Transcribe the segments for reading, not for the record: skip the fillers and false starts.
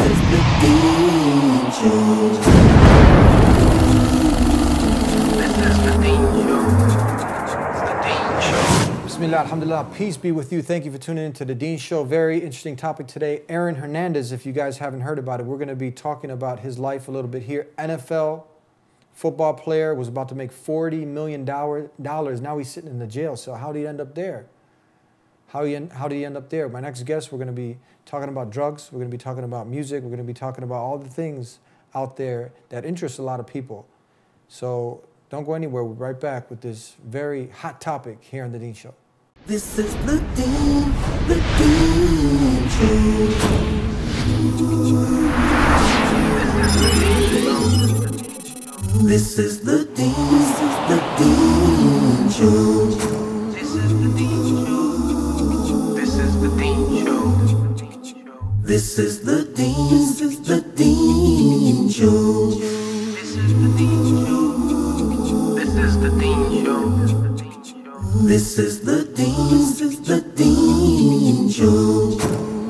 is the Deen Show. This is the Deen Show. It's the Deen Show. Bismillah, alhamdulillah. Peace be with you. Thank you for tuning in to the Deen Show. Very interesting topic today. Aaron Hernandez, if you guys haven't heard about it, we're going to be talking about his life a little bit here. NFL football player, was about to make $40 million. Now he's sitting in the jail cell. How did he end up there? How did he end up there? My next guest, we're going to be talking about drugs. We're going to be talking about music. We're going to be talking about all the things out there that interest a lot of people. So don't go anywhere. We'll be right back with this very hot topic here on The Deen Show. This is The Deen Show. This is The Deen Show. This is The Deen Show. This is the Deen. This is the Deen Show. This is the Deen Show. This is the Deen Show. This is the Deen. This is the Deen Show.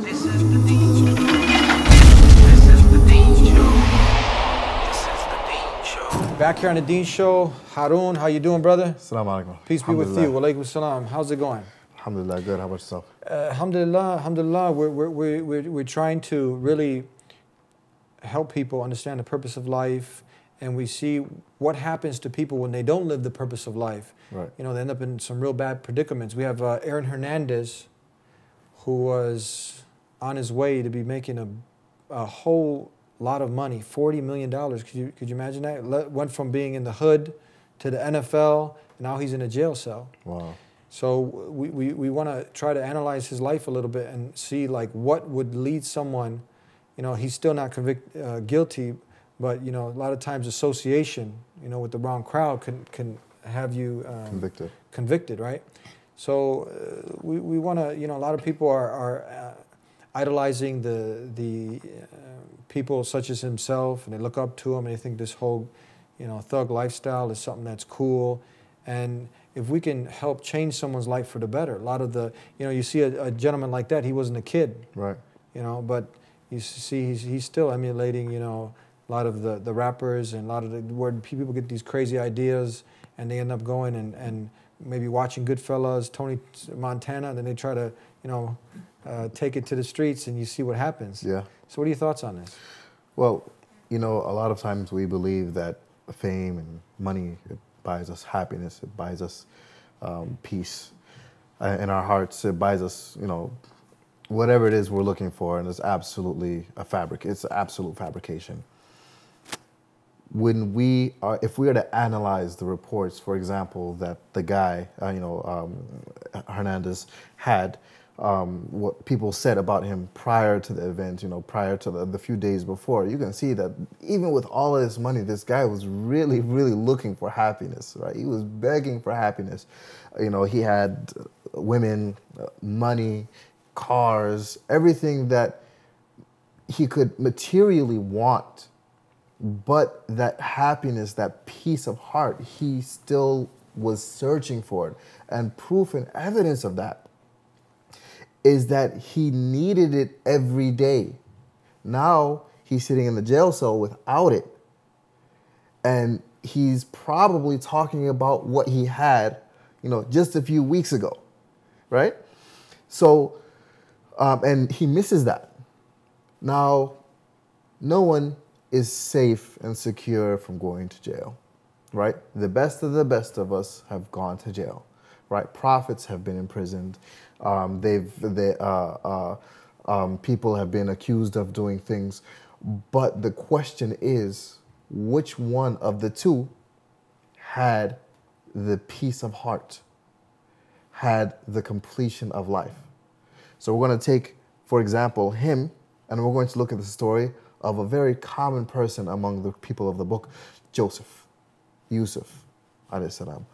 This is the Deen Show. This is the Deen Show. This is the Deen Show. Back here on the Deen Show, Harun, how you doing, brother? Assalamu alaikum. Peace be with you. Wa alaikum salam. How's it going? Alhamdulillah, good. How about yourself? Alhamdulillah, alhamdulillah. We're trying to really help people understand the purpose of life, and we see what happens to people when they don't live the purpose of life. Right. You know, they end up in some real bad predicaments. We have Aaron Hernandez, who was on his way to be making a whole lot of money, $40 million. Could you imagine that? Went from being in the hood to the NFL, and now he's in a jail cell. Wow. So we want to try to analyze his life a little bit and see like what would lead someone, you know, he's still not guilty, but you know, a lot of times association, you know, with the wrong crowd can have you convicted, right? So we want to, you know, a lot of people are idolizing the people such as himself, and they look up to him and they think this whole, you know, thug lifestyle is something that's cool. And if we can help change someone's life for the better, a lot of the, you know, you see a gentleman like that, he wasn't a kid. Right. You know, but you see he's still emulating, you know, a lot of the rappers and a lot of the, where people get these crazy ideas and they end up going and maybe watching Goodfellas, Tony Montana, and then they try to, you know, take it to the streets and you see what happens. Yeah. So what are your thoughts on this? Well, you know, a lot of times we believe that fame and money, it buys us happiness, it buys us peace in our hearts, it buys us, you know, whatever it is we're looking for, and it's absolutely a fabric, it's an absolute fabrication. When we are, if we are to analyze the reports, for example, that the guy, Hernandez had, what people said about him prior to the event, you know, prior to the few days before, you can see that even with all of this money, this guy was really, really looking for happiness, right? He was begging for happiness. You know, he had women, money, cars, everything that he could materially want, but that happiness, that peace of heart, he still was searching for it. And proof and evidence of that is that he needed it every day. Now he's sitting in the jail cell without it. And he's probably talking about what he had, you know, just a few weeks ago, right? So, and he misses that. Now, no one is safe and secure from going to jail, right? The best of us have gone to jail, right? Prophets have been imprisoned. People have been accused of doing things, but the question is, which one of the two had the peace of heart, had the completion of life? So we're going to take, for example, him, and we're going to look at the story of a very common person among the people of the book, Joseph, Yusuf, alayhi salam.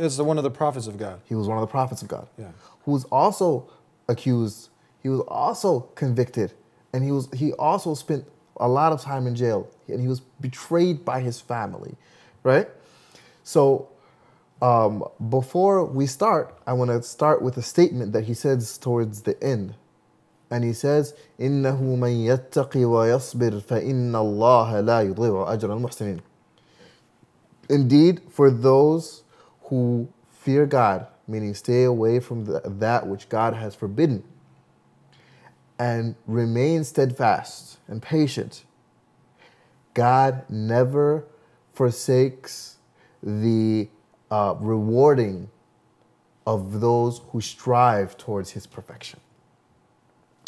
Is one of the prophets of God. He was one of the prophets of God. Yeah. Who was also accused, he was also convicted, and he also spent a lot of time in jail, and he was betrayed by his family, right? So before we start, I want to start with a statement that he says towards the end. And he says, إِنَّهُ مَنْ يَتَّقِ وَيَصْبِرْ فَإِنَّ اللَّهَ لَا يُضِيعُ أَجْرَ الْمُحْسِنِينَ. Indeed, for those who fear God, meaning stay away from that which God has forbidden, and remain steadfast and patient, God never forsakes the rewarding of those who strive towards His perfection.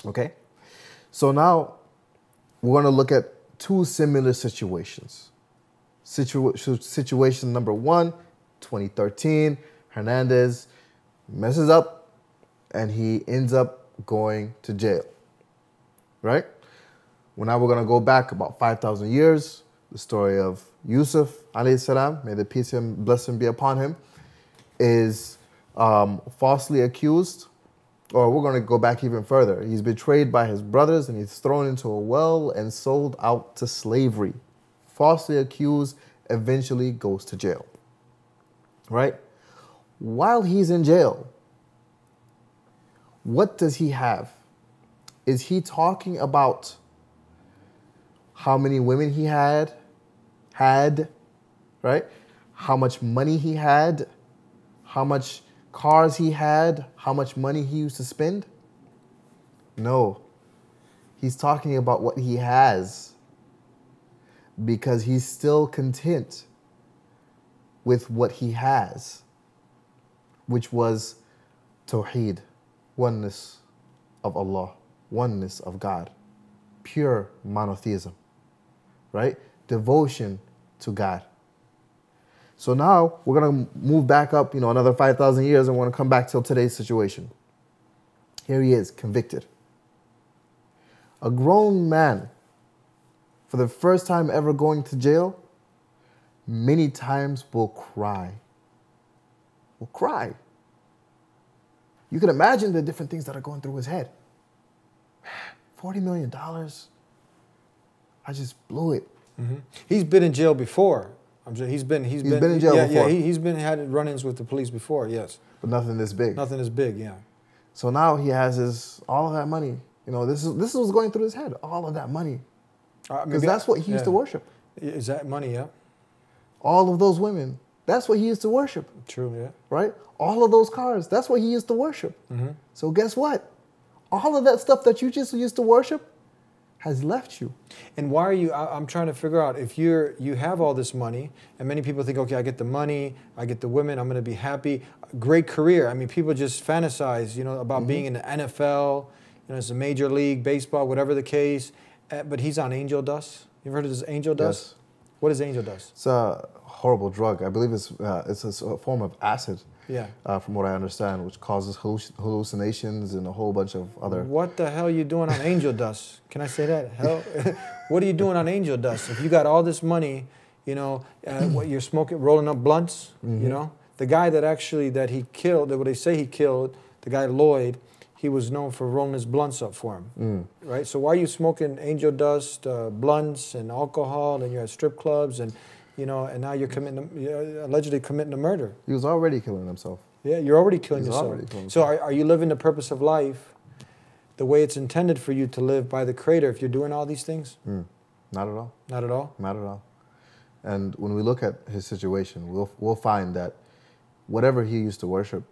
Okay? So now we're going to look at two similar situations. Situation number one, 2013, Hernandez messes up and he ends up going to jail. Right? Well, now we're going to go back about 5,000 years, the story of Yusuf, alayhi salam, may the peace and blessing be upon him, is falsely accused, or we're going to go back even further. He's betrayed by his brothers and he's thrown into a well and sold out to slavery. Falsely accused, eventually goes to jail. Right? While he's in jail, what does he have? Is he talking about how many women he had, right? How much money he had, how much cars he had, how much money he used to spend? No. He's talking about what he has, because he's still content with what he has, which was Tawheed, oneness of Allah, oneness of God, pure monotheism, right? Devotion to God. So now we're going to move back up, another 5,000 years, and we're going to come back till today's situation. Here he is, convicted. A grown man, for the first time ever going to jail, many times will cry. Will cry. You can imagine the different things that are going through his head. $40 million. I just blew it. Mm-hmm. He's been in jail before. He's been in jail before. Yeah, he's been had run-ins with the police before, yes. But nothing this big. Nothing this big, yeah. So now he has all of that money. This was going through his head, all of that money. Because that's what he used to worship. Is that money, yeah? All of those women, that's what he used to worship. True, yeah. Right? All of those cars, that's what he used to worship. Mm-hmm. So guess what? All of that stuff that you just used to worship has left you. And why are you, I'm trying to figure out, if you have all this money, and many people think, okay, I get the money, I get the women, I'm going to be happy. Great career. I mean, people just fantasize, about mm-hmm. being in the NFL, it's a major league, baseball, whatever the case. But he's on angel dust. You ever heard of this angel dust? Yes. What is angel dust? It's a horrible drug. I believe it's a form of acid. Yeah. From what I understand, which causes hallucinations and a whole bunch of other. What the hell are you doing on angel dust? Can I say that? Hell, what are you doing on angel dust? If you got all this money, what you're smoking, rolling up blunts. Mm-hmm. The guy that he killed, that they say he killed, the guy Lloyd, he was known for rolling his blunts up for him, right? So why are you smoking angel dust, blunts, and alcohol, and you're at strip clubs, and and now you're allegedly committing a murder? He was already killing himself. Yeah, you're already killing yourself. Already killing himself. So are you living the purpose of life the way it's intended for you to live by the Creator if you're doing all these things? Not at all. Not at all? Not at all. And when we look at his situation, we'll find that whatever he used to worship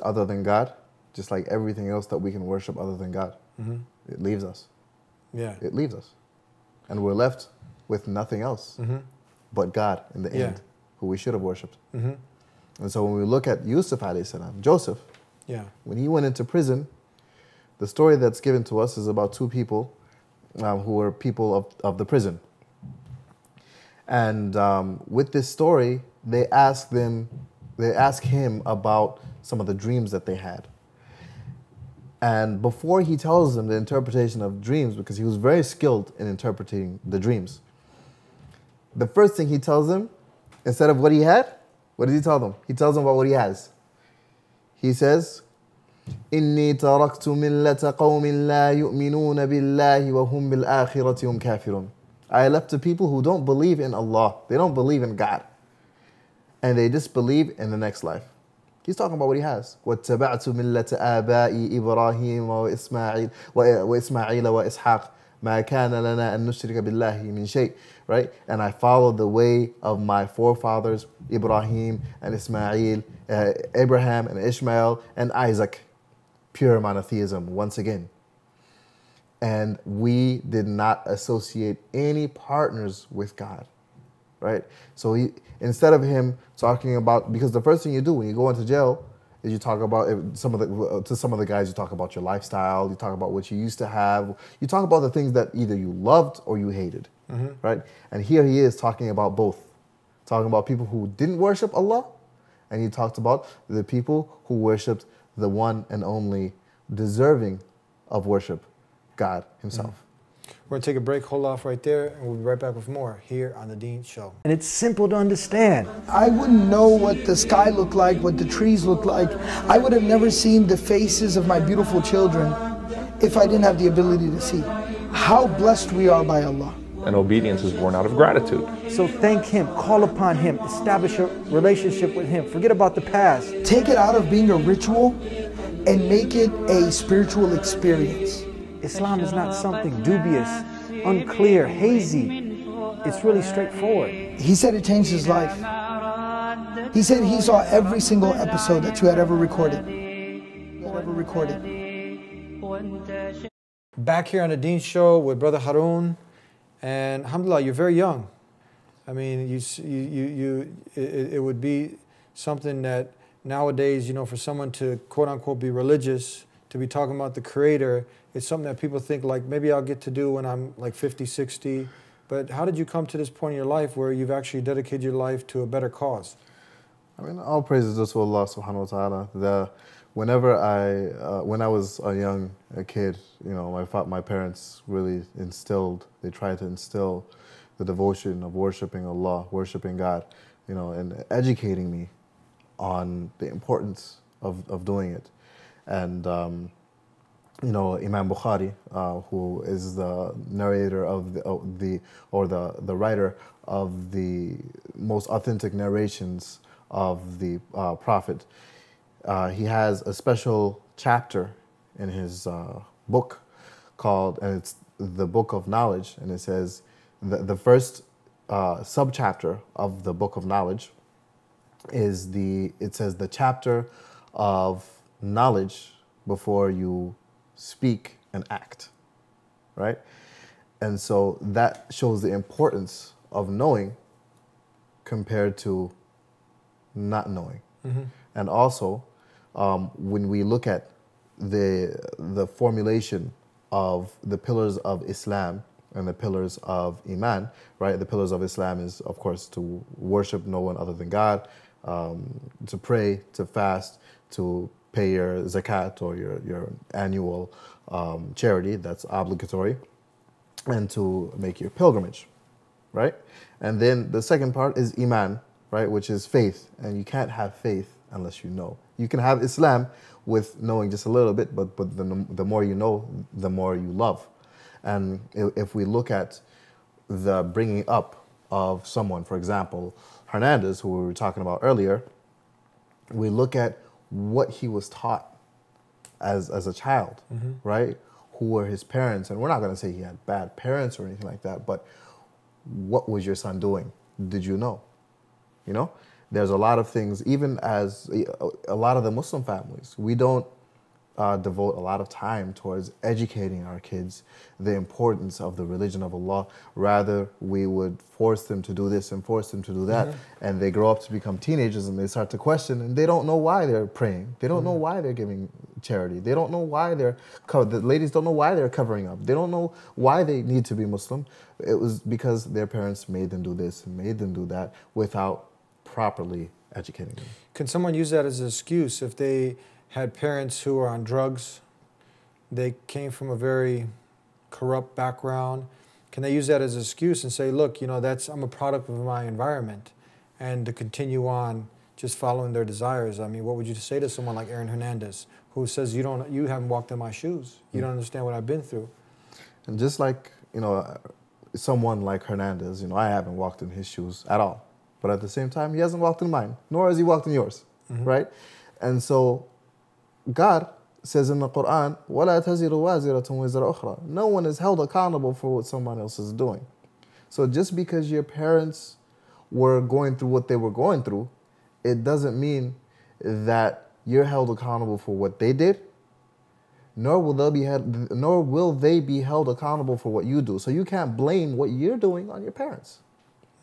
other than God, just like everything else that we can worship other than God, mm-hmm. it leaves us. Yeah. It leaves us. And we're left with nothing else. Mm-hmm. But God in the end, who we should have worshipped. Mm-hmm. And so when we look at Yusuf alayhi salam, Joseph, when he went into prison, the story that's given to us is about two people who were people of the prison. And with this story, they ask him about some of the dreams that they had. And before he tells them the interpretation of dreams, because he was very skilled in interpreting the dreams, the first thing he tells them, instead of what he had, what does he tell them? He tells them about what he has. He says, إِنِّي تَرَكْتُ مِلَّةَ قَوْمٍ لَا يُؤْمِنُونَ بِاللَّهِ وَهُمْ بِالْآخِرَةِ هُمْ كَافِرُونَ. I left the people who don't believe in Allah. They don't believe in God. And they disbelieve in the next life. He's talking about what he has. وَاتَّبَعْتُ مِلَّةَ آبَائِي إِبْرَاهِيمَ وَإِسْمَاعِيلَ وَإِسْحَاقَ مَا كَانَ لَنَا أَن نُشْرِكَ بِاللَّهِ مِنْ شَيْءٍ. Right? And I followed the way of my forefathers, Ibrahim and Ismail, Abraham and Ishmael and Isaac. Pure monotheism, once again. And we did not associate any partners with God. Right? So he, instead of him talking about, because the first thing you do when you go into jail is you talk about to some of the guys, you talk about your lifestyle, you talk about what you used to have, you talk about the things that either you loved or you hated, right? And here he is talking about both, talking about people who didn't worship Allah, and he talked about the people who worshipped the one and only deserving of worship, God Himself. We're going to take a break, hold off right there, and we'll be right back with more here on The Deen Show. And it's simple to understand. I wouldn't know what the sky looked like, what the trees looked like. I would have never seen the faces of my beautiful children if I didn't have the ability to see. How blessed we are by Allah. And obedience is born out of gratitude. So thank Him, call upon Him, establish a relationship with Him, forget about the past. Take it out of being a ritual and make it a spiritual experience. Islam is not something dubious, unclear, hazy. It's really straightforward. He said it changed his life. He said he saw every single episode that you had ever recorded. Back here on The Deen Show with Brother Haroon, and alhamdulillah, you're very young. I mean, it would be something that nowadays, you know, for someone to quote unquote be religious, to be talking about the Creator, it's something that people think like, maybe I'll get to do when I'm like 50, 60. But how did you come to this point in your life where you've actually dedicated your life to a better cause? I mean, all praises to Allah subhanahu wa ta'ala. When I was a young kid, you know, my parents really instilled, they tried to instill the devotion of worshiping Allah, worshiping God, you know, and educating me on the importance of doing it. And, you know, Imam Bukhari, who is the narrator or the writer of the most authentic narrations of the Prophet, he has a special chapter in his book called, and it's the Book of Knowledge, and it says the first sub-chapter of the Book of Knowledge is the chapter of knowledge before you speak and act, right? And so that shows the importance of knowing compared to not knowing. And also, when we look at the formulation of the pillars of Islam and the pillars of Iman, right? The pillars of Islam is, of course, to worship no one other than God, to pray, to fast, to pay your zakat or your annual charity that's obligatory, and to make your pilgrimage, right? And then the second part is Iman, right, which is faith. And you can't have faith unless you know. You can have Islam with knowing just a little bit, but the more you know, the more you love. And if we look at the bringing up of someone, for example, Hernandez, who we were talking about earlier, we look at what he was taught as a child, right? Who were his parents? And we're not going to say he had bad parents or anything like that, but what was your son doing? Did you know? You know, there's a lot of things, even as a lot of the Muslim families, we don't devote a lot of time towards educating our kids the importance of the religion of Allah. Rather, we would force them to do this and force them to do that. And they grow up to become teenagers and they start to question, and they don't know why they're praying. They don't know why they're giving charity. They don't know why they're the ladies don't know why they're covering up. They don't know why they need to be Muslim. It was because their parents made them do this and made them do that without properly educating them. Can someone use that as an excuse if they had parents who were on drugs, they came from a very corrupt background? Can they use that as an excuse and say, look, you know, I'm a product of my environment, and to continue on just following their desires? I mean, what would you say to someone like Aaron Hernandez, who says, you haven't walked in my shoes, you don't understand what I've been through? And just like, you know, someone like Hernandez, you know, I haven't walked in his shoes at all, but at the same time, he hasn't walked in mine, nor has he walked in yours, right? And so God says in the Quran, وَلَا تَزِرُ وَازِرَةٌ وِزْرَ أُخْرَى. No one is held accountable for what someone else is doing. So just because your parents were going through what they were going through, it doesn't mean that you're held accountable for what they did, nor will they be held accountable for what you do. So you can't blame what you're doing on your parents.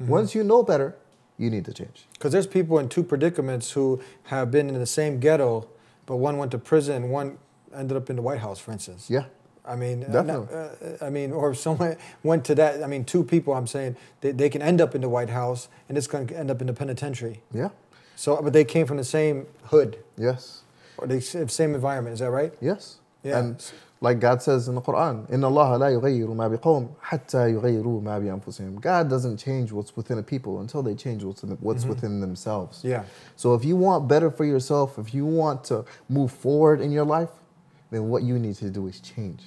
Mm-hmm. Once you know better, you need to change. Because there's people in two predicaments who have been in the same ghetto, but one went to prison and one ended up in the White House, for instance. Yeah. I mean, definitely. Or if someone went to that, I mean, two people, I'm saying, they can end up in the White House and it's going to end up in the penitentiary. Yeah. So, but they came from the same hood. Yes. Or the same environment, is that right? Yes. Yeah. And like God says in the Quran, إِنَّ اللَّهَ لَا يُغَيِّرُ مَا بِقَوْمٍ حَتَّى يُغَيِّرُوا مَا بِأَنفُسِهِم. God doesn't change what's within a people until they change what's within themselves. Yeah. So if you want better for yourself, if you want to move forward in your life, then what you need to do is change.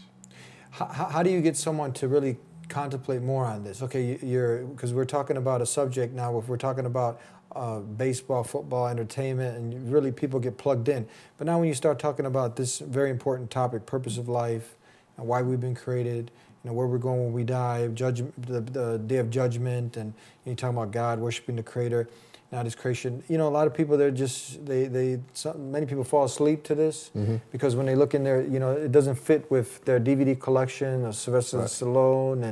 How do you get someone to really contemplate more on this? Okay, because we're talking about a subject now, if we're talking about baseball, football, entertainment, and really people get plugged in. But now when you start talking about this very important topic, purpose of life, and why we've been created, you know, where we're going when we die, judgment, the day of judgment, and you're talking about God, worshiping the Creator, not His creation. You know, a lot of people, they're just, many people fall asleep to this because when they look in there, you know, it doesn't fit with their DVD collection of Sylvester Stallone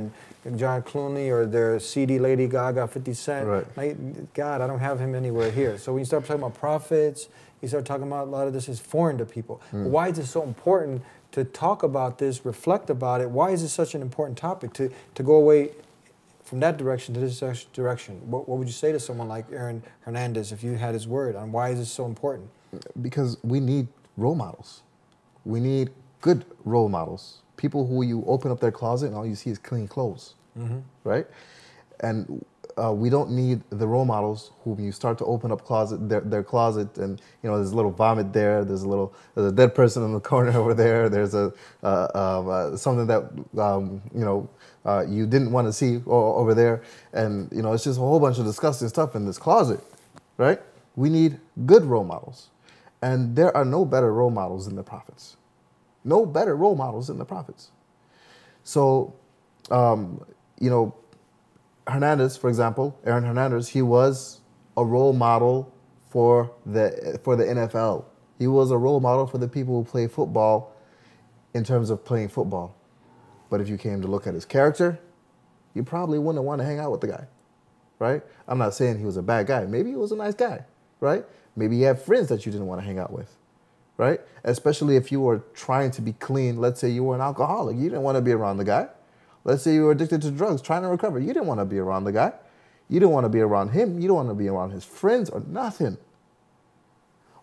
and John Clooney, or their CD, Lady Gaga, 50 Cent. Right. Like, God, I don't have him anywhere here. So when you start talking about prophets, you start talking about a lot of this is foreign to people. Mm. Why is it so important to talk about this, reflect about it? Why is it such an important topic to go away from that direction to this direction? What would you say to someone like Aaron Hernandez if you had his word on why is this so important? Because we need role models. We need good role models. People who you open up their closet and all you see is clean clothes, right? And we don't need the role models whom you start to open up their closet, and you know there's a little vomit there, there's a dead person in the corner over there, there's a something that you didn't want to see over there, and you know it's just a whole bunch of disgusting stuff in this closet, right? We need good role models, and there are no better role models than the prophets. No better role models than the prophets. So, you know, Hernandez, for example, Aaron Hernandez, he was a role model for the NFL. He was a role model for the people who play football in terms of playing football. But if you came to look at his character, you probably wouldn't want to hang out with the guy, right? I'm not saying he was a bad guy. Maybe he was a nice guy, right? Maybe he had friends that you didn't want to hang out with. Right? Especially if you were trying to be clean. Let's say you were an alcoholic. You didn't want to be around the guy. Let's say you were addicted to drugs, trying to recover. You didn't want to be around the guy. You didn't want to be around him. You don't want to be around his friends or nothing.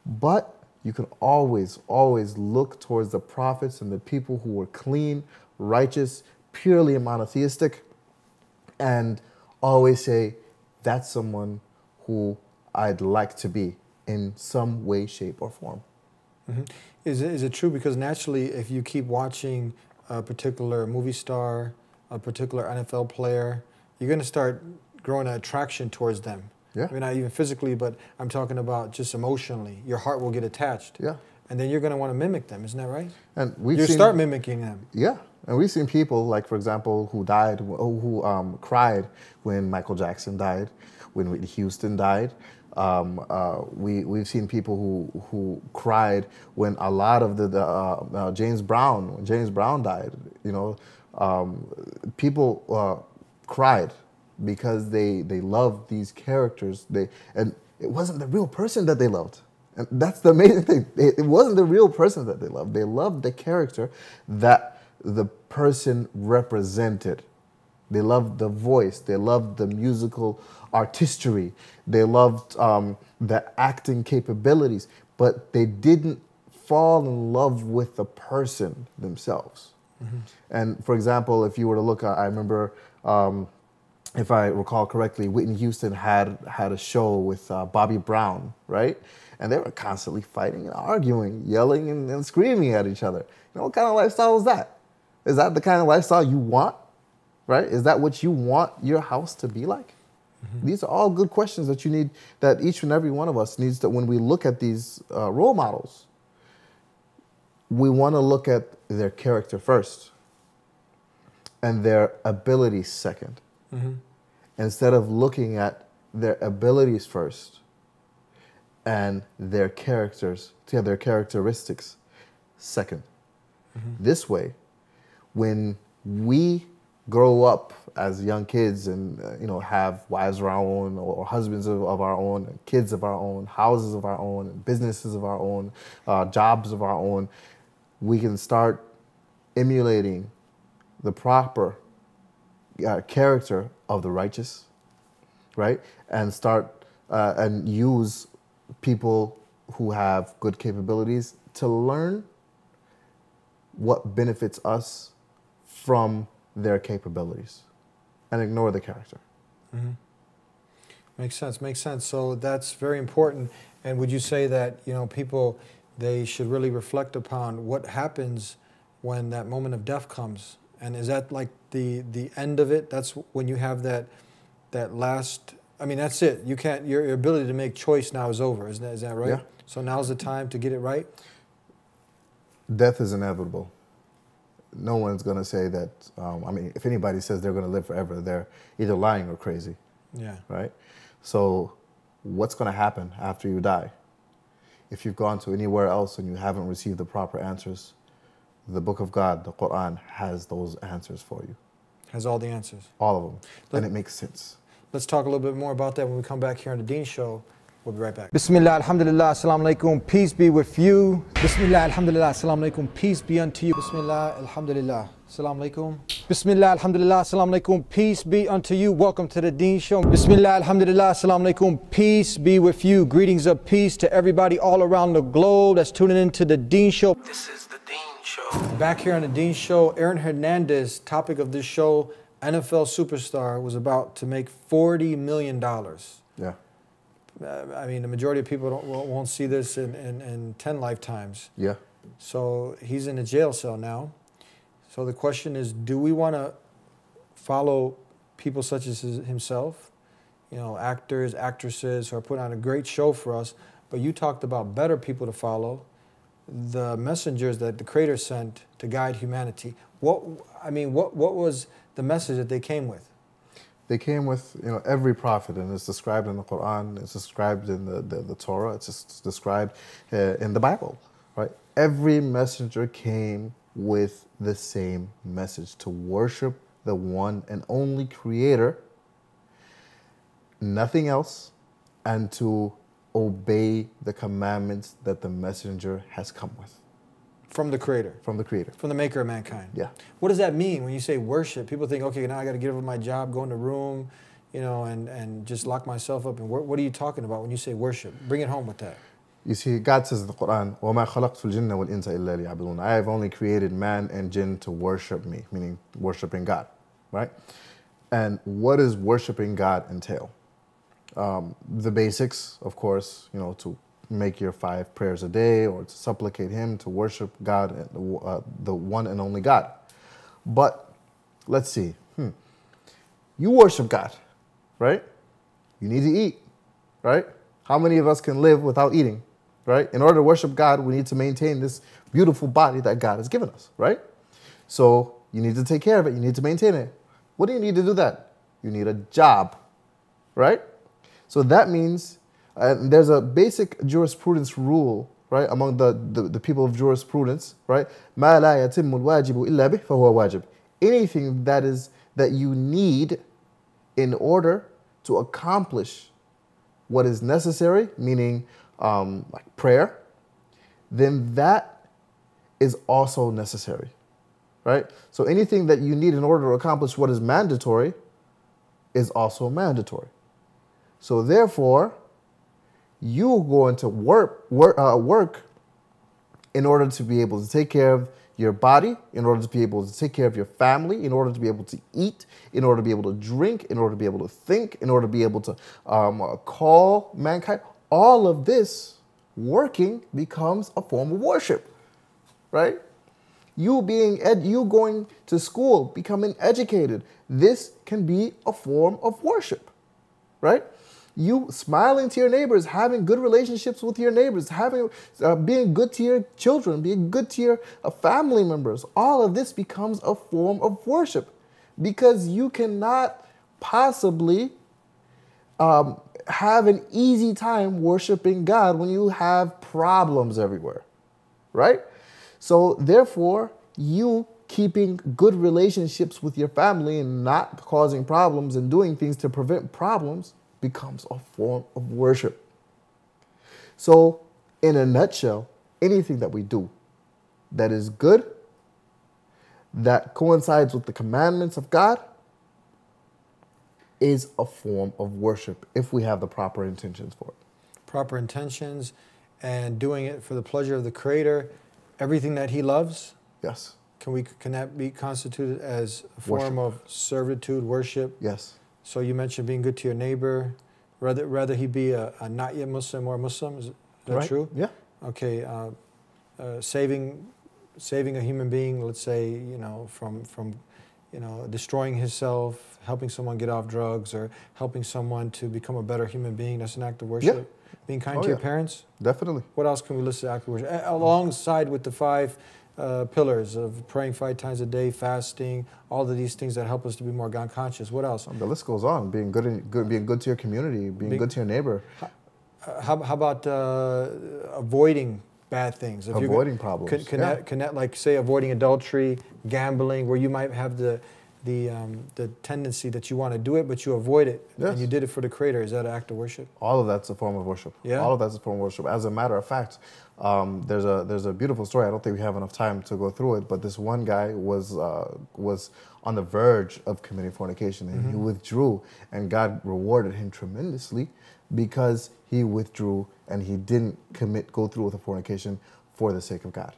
But you can always, always look towards the prophets and the people who were clean, righteous, purely monotheistic, and always say, that's someone who I'd like to be in some way, shape, or form. Mm-hmm. Is it true? Because naturally, if you keep watching a particular movie star, a particular NFL player, you're going to start growing an attraction towards them. Yeah. I mean, not even physically, but I'm talking about just emotionally. Your heart will get attached. Yeah. And then you're going to want to mimic them. Isn't that right? And you start mimicking them. Yeah. And we've seen people, like, for example, who died, who cried when Michael Jackson died, when Whitney Houston died. We've seen people who cried when a lot of the James Brown died. You know, people cried because they loved these characters. And it wasn't the real person that they loved. And that's the amazing thing. It wasn't the real person that they loved. They loved the character that the person represented. They loved the voice. They loved the musical artistry. They loved the acting capabilities, but they didn't fall in love with the person themselves. Mm-hmm. And for example, if you were to look, I remember, if I recall correctly, Whitney Houston had a show with Bobby Brown, right? And they were constantly fighting and arguing, yelling and screaming at each other. You know, what kind of lifestyle is that? Is that the kind of lifestyle you want? Right? Is that what you want your house to be like? Mm-hmm. These are all good questions that you need, that each and every one of us needs, that when we look at these role models, we want to look at their character first and their abilities second. Mm-hmm. Instead of looking at their abilities first and their characters, yeah, their characteristics second. Mm-hmm. This way, when we grow up as young kids and you know, have wives of our own, or husbands of our own, and kids of our own, houses of our own, and businesses of our own, jobs of our own, we can start emulating the proper character of the righteous, right? And start and use people who have good capabilities to learn what benefits us from their capabilities, and ignore the character. Mm-hmm. Makes sense. Makes sense. So that's very important. And would you say that, you know, people, they should really reflect upon what happens when that moment of death comes? And is that like the end of it? That's when you have that last. I mean, that's it. You can't. Your ability to make choice now is over. Is that right? Yeah. So now's the time to get it right. Death is inevitable. No one's going to say that, I mean, if anybody says they're going to live forever, they're either lying or crazy. Yeah. Right? So what's going to happen after you die? If you've gone to anywhere else and you haven't received the proper answers, the Book of God, the Quran, has those answers for you. Has all the answers. All of them. And it makes sense. Let's talk a little bit more about that when we come back here on The Deen Show. We'll be right back. Bismillah, alhamdulillah, assalamu alaikum, peace be with you. Bismillah, alhamdulillah, assalamu alaikum, peace be unto you. Bismillah, alhamdulillah, assalamu alaikum. Bismillah, alhamdulillah, assalamu alaikum, peace be unto you. Welcome to The Deen Show. Bismillah, alhamdulillah, assalamu alaikum, peace be with you. Greetings of peace to everybody all around the globe that's tuning into The Deen Show. This is The Deen Show. Back here on The Deen Show, Aaron Hernandez, topic of this show, NFL superstar, was about to make $40 million. Yeah. I mean, the majority of people won't see this in 10 lifetimes. Yeah. So he's in a jail cell now. So the question is, do we want to follow people such as himself, you know, actors, actresses who are putting on a great show for us? But you talked about better people to follow, the messengers that the Creator sent to guide humanity. What was the message that they came with? They came with, you know, every prophet, and it's described in the Quran, it's described in the Torah, it's just described in the Bible, right? Every messenger came with the same message: to worship the one and only Creator, nothing else, and to obey the commandments that the messenger has come with. From the Creator. From the Creator. From the maker of mankind. Yeah. What does that mean when you say worship? People think, okay, now I got to get over my job, go in the room, you know, and just lock myself up. And what are you talking about when you say worship? Bring it home with that. You see, God says in the Quran, وَمَا خَلَقْتُ الْجِنَّ وَالْإِنسَ إِلَّا لِيَعْبُدُونَ. I have only created man and jinn to worship me, meaning worshiping God, right? And what does worshiping God entail? The basics, of course, you know, to make your 5 prayers a day, or to supplicate Him, to worship God, the one and only God. But let's see, you worship God, right? You need to eat, right? How many of us can live without eating, right? In order to worship God, we need to maintain this beautiful body that God has given us, right? So you need to take care of it, you need to maintain it. What do you need to do that? You need a job, right? So that means, and there's a basic jurisprudence rule, right, among the people of jurisprudence, right? مَا لَا يَتِمُّ الْوَاجِبُ إِلَّا بِهِ فَهُوَ وَاجِبٌ. Anything that you need in order to accomplish what is necessary, meaning like prayer, then that is also necessary, right? So anything that you need in order to accomplish what is mandatory is also mandatory. So therefore, you go into work in order to be able to take care of your body, in order to be able to take care of your family, in order to be able to eat, in order to be able to drink, in order to be able to think, in order to be able to call mankind. All of this working becomes a form of worship, right? You going to school, becoming educated, this can be a form of worship. right? You smiling to your neighbors, having good relationships with your neighbors, having, being good to your children, being good to your family members. All of this becomes a form of worship because you cannot possibly have an easy time worshiping God when you have problems everywhere, right? So therefore, you keeping good relationships with your family and not causing problems and doing things to prevent problems becomes a form of worship. So in a nutshell, anything that we do that is good, that coincides with the commandments of God, is a form of worship if we have the proper intentions for it. Proper intentions and doing it for the pleasure of the Creator, everything that He loves. Yes. Can that be constituted as a form of servitude, worship? Yes. So you mentioned being good to your neighbor, whether he be a not yet Muslim or a Muslim. Is that right? True? Yeah. Okay. Saving a human being, let's say, you know, from destroying himself, helping someone get off drugs, or helping someone to become a better human being. That's an act of worship. Yeah. Being kind to your parents. Definitely. What else can we list as act of worship? Alongside with the 5 pillars of praying 5 times a day, fasting, all of these things that help us to be more God conscious. What else? The list goes on. Being good, being good to your community, being good to your neighbor. How about avoiding bad things? If avoiding problems. Can that, like, say, avoiding adultery, gambling, where you might have the tendency that you want to do it, but you avoid it, and you did it for the Creator. Is that an act of worship? All of that's a form of worship. Yeah. All of that's a form of worship. As a matter of fact, there's a beautiful story. I don't think we have enough time to go through it, but this one guy was on the verge of committing fornication, and he withdrew, and God rewarded him tremendously because he withdrew and he didn't go through with the fornication for the sake of God.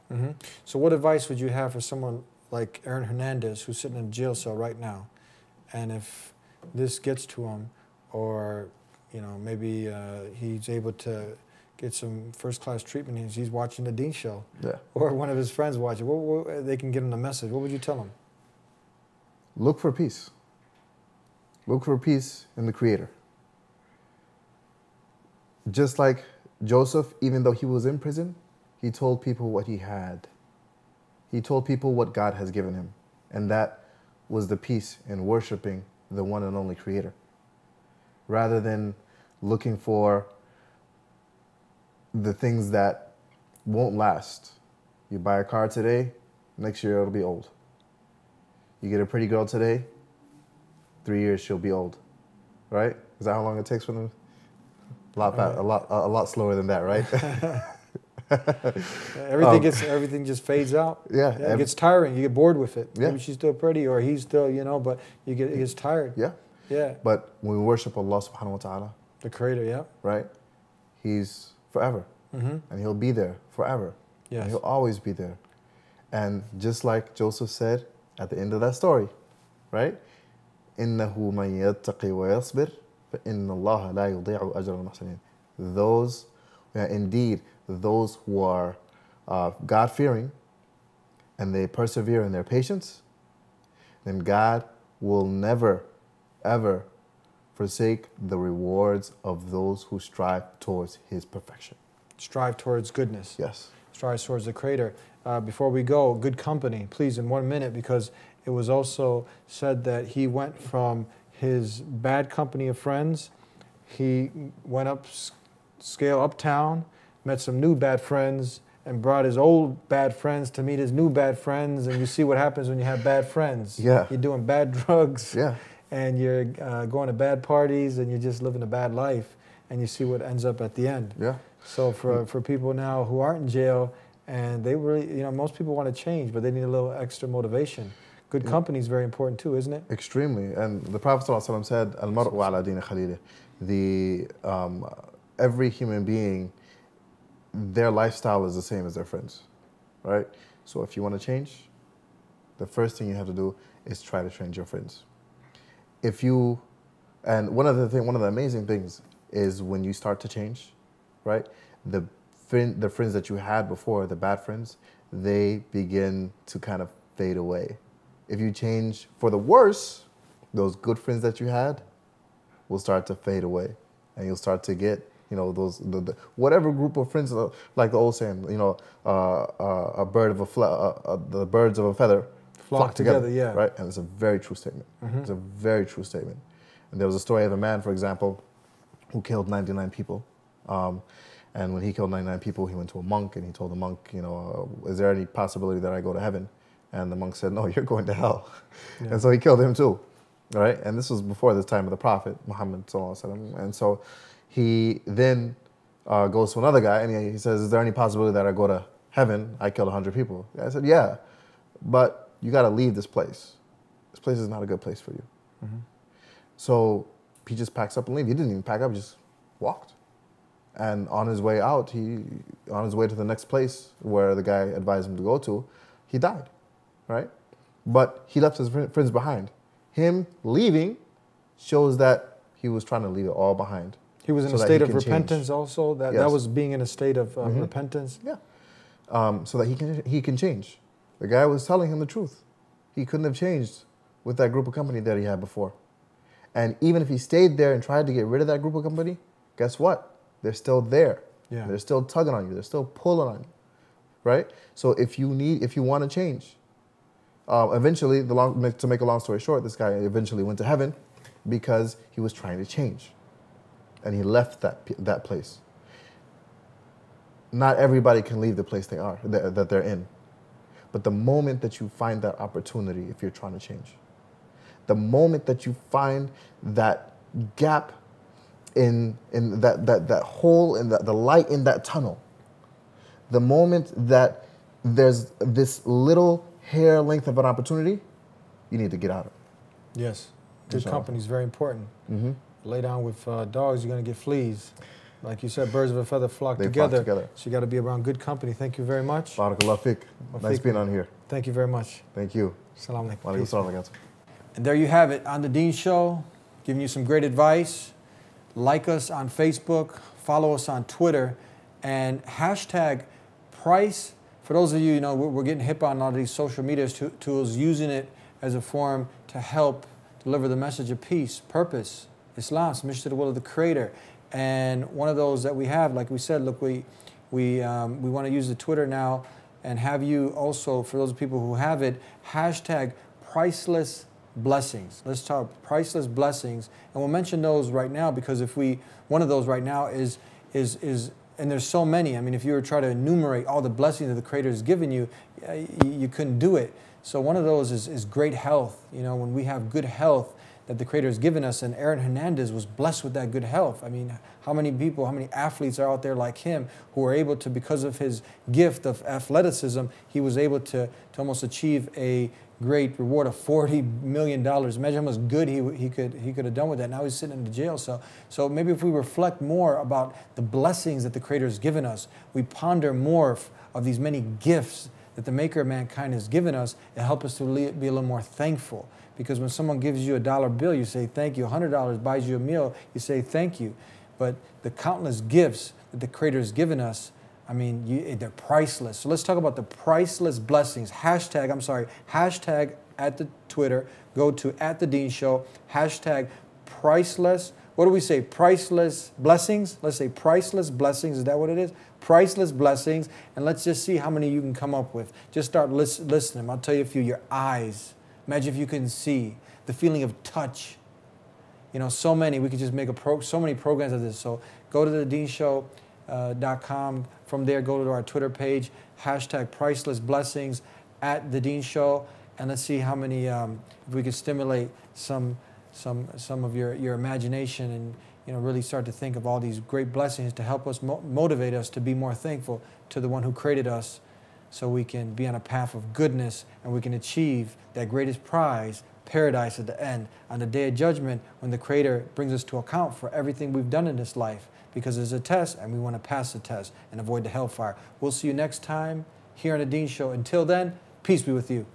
So what advice would you have for someone like Aaron Hernandez, who's sitting in a jail cell right now, and if this gets to him, or, you know, maybe he's able to get some first-class treatment, he's watching The Deen Show, or one of his friends watching, they can give him the message. What would you tell him? Look for peace. Look for peace in the Creator. Just like Joseph, even though he was in prison, he told people what he had. He told people what God has given him, and that was the peace in worshiping the one and only Creator, rather than looking for the things that won't last. You buy a car today, next year it'll be old. You get a pretty girl today, 3 years she'll be old, right? Is that how long it takes for them? A lot slower than that, right? Everything just fades out. Yeah, it gets tiring. You get bored with it. Yeah. Maybe she's still pretty, or he's still, you know, but it gets tired. Yeah, yeah. But when we worship Allah Subhanahu Wa Taala, the Creator, right, He's forever, and He'll be there forever. Yes, and He'll always be there. And just like Joseph said at the end of that story, right? Innahu man yattaqi wa yasbir, fa inna Allaha la yudhi'u ajra al-muhsinin. Indeed, those who are God-fearing and they persevere in their patience, then God will never, ever forsake the rewards of those who strive towards His perfection. Strive towards goodness. Yes. Strive towards the Creator. Before we go, good company, please, in 1 minute, because it was also said that he went from his bad company of friends, he went uptown, met some new bad friends, and brought his old bad friends to meet his new bad friends, and you see what happens when you have bad friends. Yeah. You're doing bad drugs, and you're going to bad parties, and you're just living a bad life, and you see what ends up at the end. Yeah. So for people now who aren't in jail, and they really, you know, most people want to change, but they need a little extra motivation. Good company is very important too, isn't it? Extremely. And the Prophet ﷺ said, "Al-mar'u ala dini khalilih." Every human being, their lifestyle is the same as their friends, right? So if you want to change, the first thing you have to do is try to change your friends. And one of the amazing things is when you start to change, right? The friends that you had before, the bad friends, they begin to kind of fade away. If you change for the worse, those good friends that you had will start to fade away, and you'll start to get, you know, those whatever group of friends, like the old saying, you know, the birds of a feather flock together, yeah, right. And it's a very true statement. Mm-hmm. It's a very true statement. And there was a story of a man, for example, who killed 99 people. And when he killed 99 people, he went to a monk and he told the monk, you know, is there any possibility that I go to heaven? And the monk said, no, you're going to hell. Yeah. And so he killed him too, right? And this was before the time of the Prophet, Muhammad ﷺ. And so he then goes to another guy and he says, is there any possibility that I go to heaven? I killed 100 people. I said, yeah, but you got to leave this place. This place is not a good place for you. Mm-hmm. So he just packs up and leaves. He didn't even pack up, just walked. And on his way out, on his way to the next place where the guy advised him to go to, he died, right? But he left his friends behind. Him leaving shows that he was trying to leave it all behind. He was in a state of repentance also. That was being in a state of repentance. Yeah. So that he can change. The guy was telling him the truth. He couldn't have changed with that group of company that he had before. And even if he stayed there and tried to get rid of that group of company, guess what? They're still there. Yeah. They're still tugging on you. They're still pulling on you, right? So if you want to change, eventually, to make a long story short, this guy eventually went to heaven because he was trying to change, and he left that place. Not everybody can leave the place that they're in, but the moment that you find that opportunity, if you're trying to change, the moment that you find that gap. In that hole, in the light in that tunnel, the moment that there's this little hair length of an opportunity, you need to get out of it. Yes, good company is very important. Mm-hmm. Lay down with dogs, you're gonna get fleas. Like you said, birds of a feather flock together. So you gotta be around good company. Thank you very much. Barakallah Fik. Nice being on here. Thank you very much. Thank you. Assalamu alaikum. And there you have it, on The Deen Show, giving you some great advice. Like us on Facebook, follow us on Twitter, and hashtag price. For those of you, we're getting hip on all these social media tools, using it as a form to help deliver the message of peace, purpose, Islam, submission to the will of the Creator. And one of those that we have, like we said, look, we want to use the Twitter now and have you also, for those people who have it, hashtag priceless blessings. Let's talk priceless blessings, and we'll mention those right now, because if we, one of those right now is, and there's so many. I mean, if you were to try to enumerate all the blessings that the Creator has given you, you couldn't do it. So one of those is great health. You know, when we have good health that the Creator has given us, and Aaron Hernandez was blessed with that good health. I mean, how many people, how many athletes are out there like him who are able to, because of his gift of athleticism, he was able to almost achieve a great reward of $40 million. Imagine how much good he could have done with that. Now he's sitting in the jail cell. So maybe if we reflect more about the blessings that the Creator has given us, we ponder more of these many gifts that the Maker of mankind has given us, and help us to be a little more thankful. Because when someone gives you $1 bill, you say thank you. $100 buys you a meal, you say thank you. But the countless gifts that the Creator has given us, I mean, they're priceless. So let's talk about the priceless blessings. Hashtag at the Twitter. Go to @TheDeenShow. Hashtag priceless. What do we say? Priceless blessings? Let's say priceless blessings. Is that what it is? Priceless blessings. And let's just see how many you can come up with. Just start listening. I'll tell you a few. Your eyes. Imagine if you couldn't see. The feeling of touch. You know, so many. We could just make so many programs of this. So go to thedeenshow.com. From there, go to our Twitter page, hashtag priceless blessings, @TheDeenShow, and let's see how many, if we can stimulate some of your imagination, and really start to think of all these great blessings to help us, motivate us to be more thankful to the one who created us, so we can be on a path of goodness and we can achieve that greatest prize, paradise, at the end, on the Day of Judgment, when the Creator brings us to account for everything we've done in this life. Because it's a test, and we want to pass the test and avoid the hellfire. We'll see you next time here on The Deen Show. Until then, peace be with you.